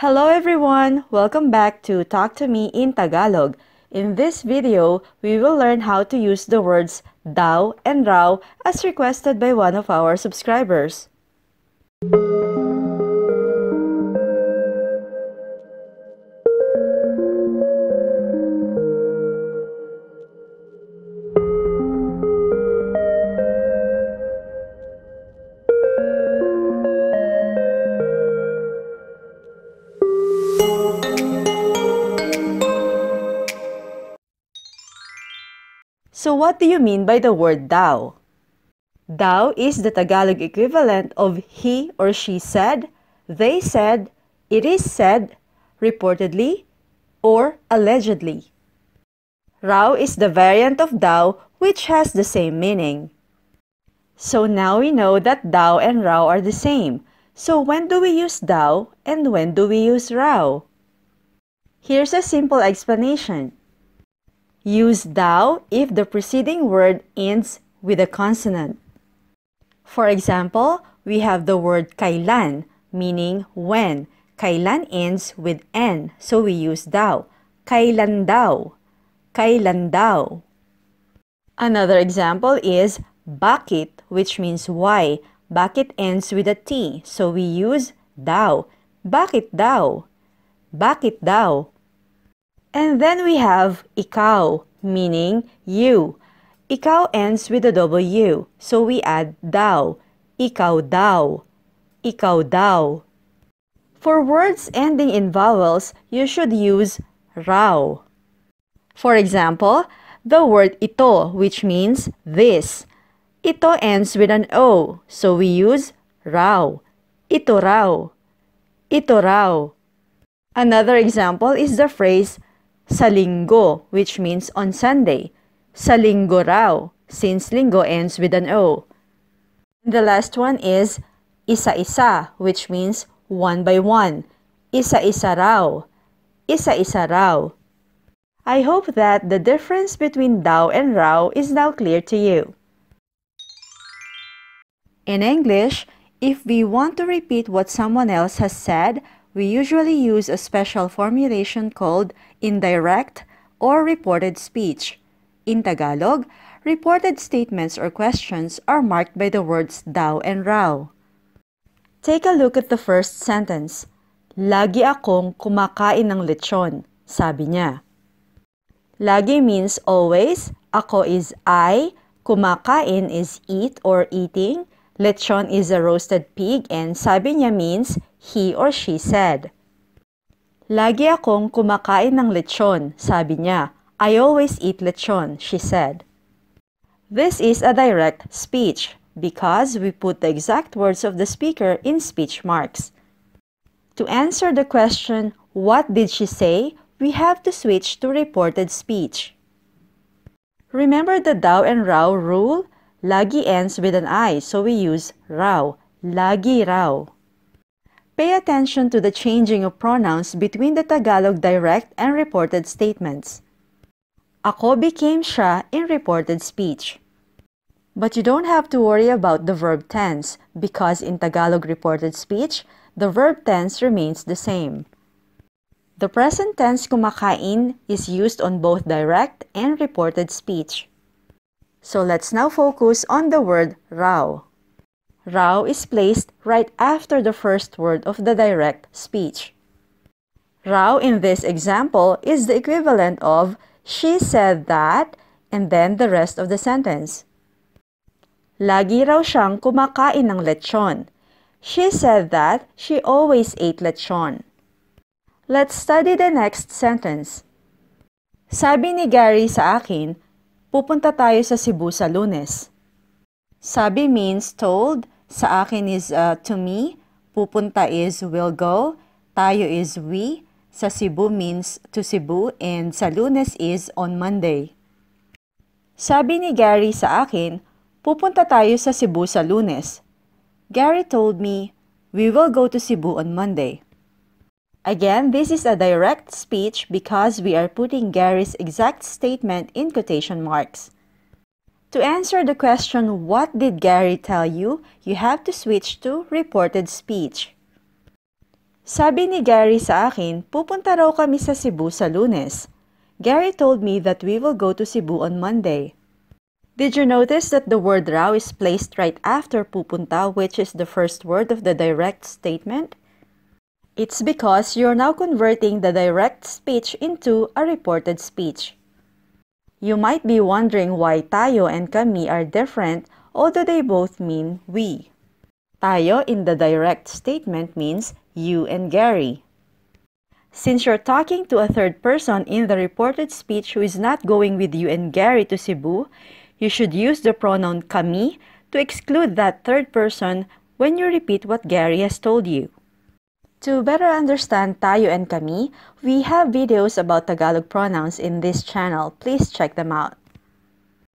Hello everyone! Welcome back to Talk to Me in Tagalog. In this video, we will learn how to use the words DAW and RAW as requested by one of our subscribers. So what do you mean by the word thou? Thou is the Tagalog equivalent of he or she said, they said, it is said, reportedly, or allegedly. Raw is the variant of thou which has the same meaning. So now we know that thou and raw are the same. So when do we use thou and when do we use raw? Here's a simple explanation. Use thou if the preceding word ends with a consonant. For example, we have the word kailan, meaning when. Kailan ends with n, so we use thou. Kailan daw. Kailan daw. Another example is bakit, which means why. Bakit ends with a t, so we use daw. Bakit daw. Bakit daw. And then we have ikaw, meaning you. Ikaw ends with a W, so we add daw. Ikaw daw. Ikaw daw. For words ending in vowels, you should use raw. For example, the word ito, which means this. Ito ends with an O, so we use raw. Ito raw. Ito raw. Another example is the phrase sa linggo, which means on Sunday. Sa linggo raw, since linggo ends with an O. The last one is isa-isa, which means one by one. Isa-isa raw. Isa-isa raw. I hope that the difference between daw and raw is now clear to you. In English, if we want to repeat what someone else has said, we usually use a special formulation called indirect or reported speech. In Tagalog, reported statements or questions are marked by the words daw and raw. Take a look at the first sentence. Lagi akong kumakain ng lechon, sabi niya. Lagi means always, ako is I, kumakain is eat or eating, lechon is a roasted pig, and sabi niya means he or she said. Lagi akong kumakain ng lechon, sabi niya. I always eat lechon, she said. This is a direct speech because we put the exact words of the speaker in speech marks. To answer the question, what did she say? We have to switch to reported speech. Remember the daw and raw rule? Lagi ends with an I, so we use raw. Lagi raw. Pay attention to the changing of pronouns between the Tagalog direct and reported statements. Ako became siya in reported speech. But you don't have to worry about the verb tense because in Tagalog reported speech, the verb tense remains the same. The present tense kumakain is used on both direct and reported speech. So let's now focus on the word raw. Raw is placed right after the first word of the direct speech. Raw in this example is the equivalent of she said that and then the rest of the sentence. Lagi raw siyang kumakain ng lechon. She said that she always ate lechon. Let's study the next sentence. Sabi ni Gary sa akin, pupunta tayo sa Cebu sa Lunes. Sabi means told, sa akin is to me, pupunta is will go, tayo is we, sa Cebu means to Cebu, and sa Lunes is on Monday. Sabi ni Gary sa akin, pupunta tayo sa Cebu sa Lunes. Gary told me, we will go to Cebu on Monday. Again, this is a direct speech because we are putting Gary's exact statement in quotation marks. To answer the question, what did Gary tell you? You have to switch to reported speech. Sabi ni Gary sa akin, pupunta raw kami sa Cebu sa Lunes. Gary told me that we will go to Cebu on Monday. Did you notice that the word raw is placed right after pupunta, which is the first word of the direct statement? It's because you're now converting the direct speech into a reported speech. You might be wondering why tayo and kami are different, although they both mean we. Tayo in the direct statement means you and Gary. Since you're talking to a third person in the reported speech who is not going with you and Gary to Cebu, you should use the pronoun kami to exclude that third person when you repeat what Gary has told you. To better understand tayo and kami, we have videos about Tagalog pronouns in this channel. Please check them out.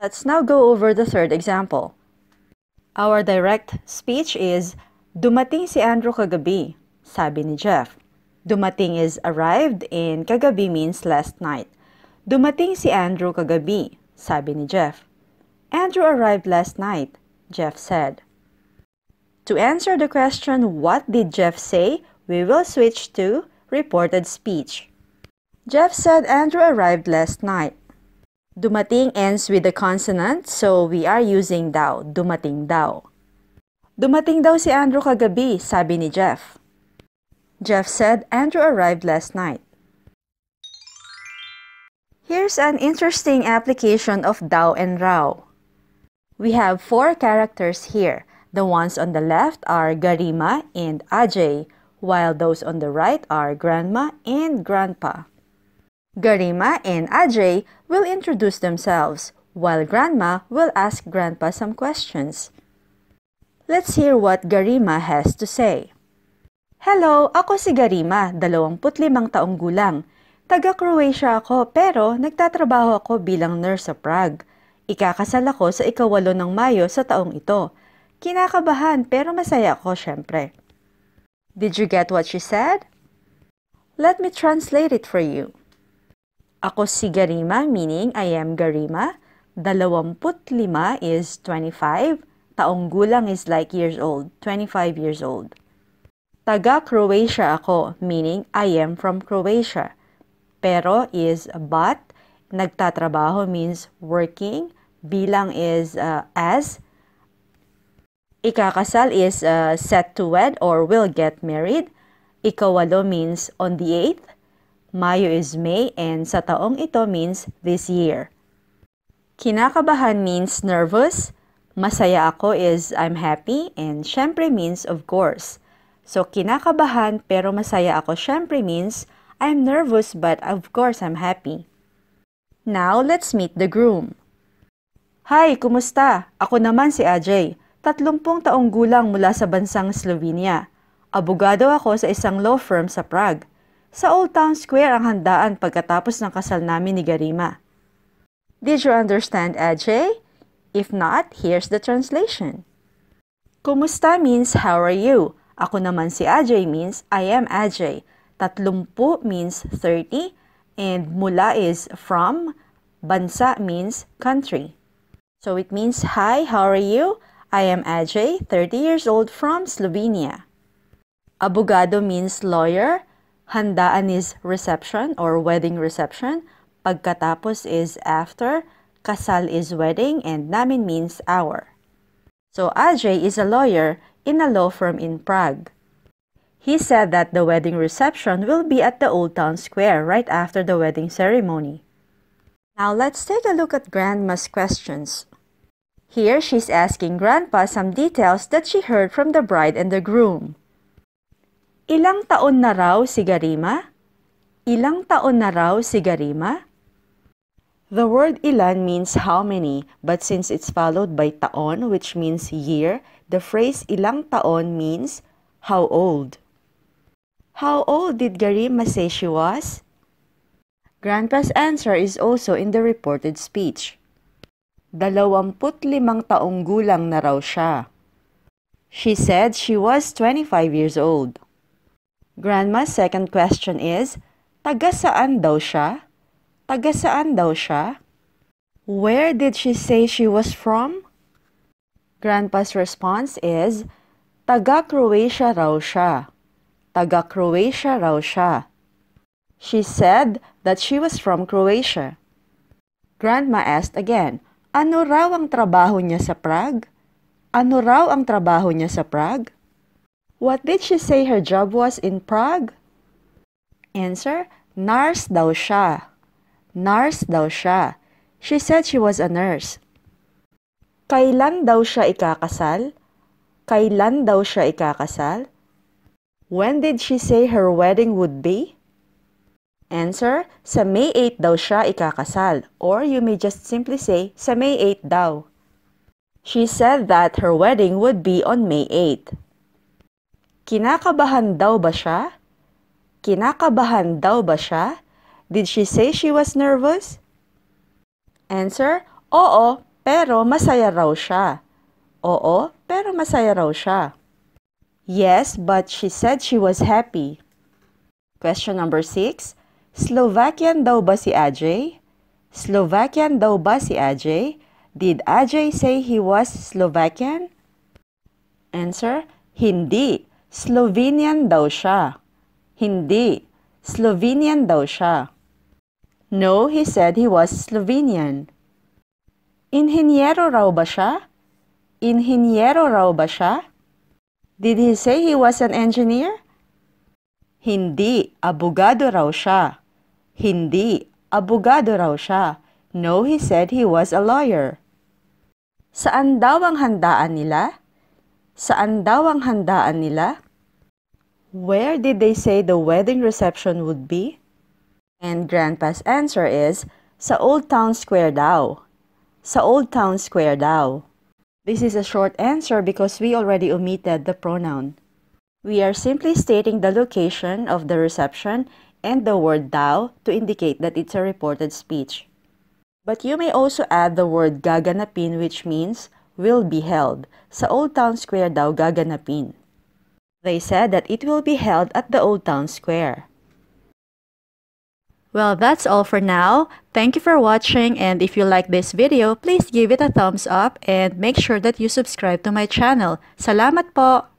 Let's now go over the third example. Our direct speech is, dumating si Andrew kagabi, sabi ni Jeff. Dumating is arrived and kagabi means last night. Dumating si Andrew kagabi, sabi ni Jeff. Andrew arrived last night, Jeff said. To answer the question, what did Jeff say? We will switch to reported speech. Jeff said Andrew arrived last night. Dumating ends with a consonant, so we are using daw. Dumating daw. Dumating daw si Andrew kagabi, sabi ni Jeff. Jeff said Andrew arrived last night. Here's an interesting application of daw and raw. We have four characters here. The ones on the left are Garima and Ajay, while those on the right are Grandma and Grandpa. Garima and Ajay will introduce themselves, while Grandma will ask Grandpa some questions. Let's hear what Garima has to say. Hello, ako si Garima, 25 taong gulang. Taga Croatia ako pero nagtatrabaho ako bilang nurse sa Prague. Ikakasal ako sa 8 ng Mayo sa taong ito. Kinakabahan pero masaya ako syempre. Did you get what she said? Let me translate it for you. Ako si Garima, meaning I am Garima. 25 is 25. Taong gulang is like years old, 25 years old. Taga Croatia ako, meaning I am from Croatia. Pero is but. Nagtatrabaho means working. Bilang is as. Ikakasal is set to wed or will get married. Ikawalo means on the 8th. Mayo is May and sa taong ito means this year. Kinakabahan means nervous. Masaya ako is I'm happy and syempre means of course. So kinakabahan pero masaya ako syempre means I'm nervous but of course I'm happy. Now let's meet the groom. Hi, kumusta? Ako naman si Ajay. 30 taong gulang mula sa bansang Slovenia. Abogado ako sa isang law firm sa Prague. Sa Old Town Square ang handaan pagkatapos ng kasal namin ni Garima. Did you understand, Ajay? If not, here's the translation. Kumusta means how are you? Ako naman si Ajay means I am Ajay. 30 means 30 and mula is from. Bansa means country. So it means hi, how are you? I am Ajay, 30 years old from Slovenia. Abogado means lawyer. Handaan is reception or wedding reception. Pagkatapos is after. Kasal is wedding and namin means our. So Ajay is a lawyer in a law firm in Prague. He said that the wedding reception will be at the Old Town Square right after the wedding ceremony. Now let's take a look at Grandma's questions. Here, she's asking Grandpa some details that she heard from the bride and the groom. Ilang taon na raw si Garima? Ilang taon na raw si Garima? The word ilan means how many, but since it's followed by taon, which means year, the phrase ilang taon means how old. How old did Garima say she was? Grandpa's answer is also in the reported speech. 25 taong gulang na raw siya. She said she was 25 years old. Grandma's second question is, taga saan daw siya? Taga saan daw siya? Where did she say she was from? Grandpa's response is, taga Croatia raw siya. Taga Croatia raw siya. She said that she was from Croatia. Grandma asked again, ano raw ang trabaho niya sa Prague? Ano raw ang trabaho niya sa Prague? What did she say her job was in Prague? Answer, nurse daw siya. Nurse daw siya. She said she was a nurse. Kailan daw siya ikakasal? Kailan daw siya ikakasal? When did she say her wedding would be? Answer, sa May 8 daw siya ikakasal, or you may just simply say, sa May 8 daw. She said that her wedding would be on May 8. Kinakabahan daw ba siya? Kinakabahan daw ba siya? Did she say she was nervous? Answer, oo, pero masaya raw siya. Oo, pero masaya raw siya. Yes, but she said she was happy. Question number 6. Slovakian daw ba si Ajay? Slovakian daw ba si Ajay? Did Ajay say he was Slovakian? Answer, hindi. Slovenian daw siya. Hindi. Slovenian daw siya. No, he said he was Slovenian. Inhinyero raw ba siya? Inhinyero raw ba siya? Did he say he was an engineer? Hindi. Abogado raw siya. Hindi. Abogado raw siya. No, he said he was a lawyer. Saan daw ang handaan nila? Saan daw ang handaan nila? Where did they say the wedding reception would be? And Grandpa's answer is, sa Old Town Square daw. Sa Old Town Square daw. This is a short answer because we already omitted the pronoun. We are simply stating the location of the reception and the word daw to indicate that it's a reported speech. But you may also add the word gaganapin, which means will be held. Sa Old Town Square daw gaganapin. They said that it will be held at the Old Town Square. Well, that's all for now. Thank you for watching, and if you like this video, please give it a thumbs up and make sure that you subscribe to my channel. Salamat po!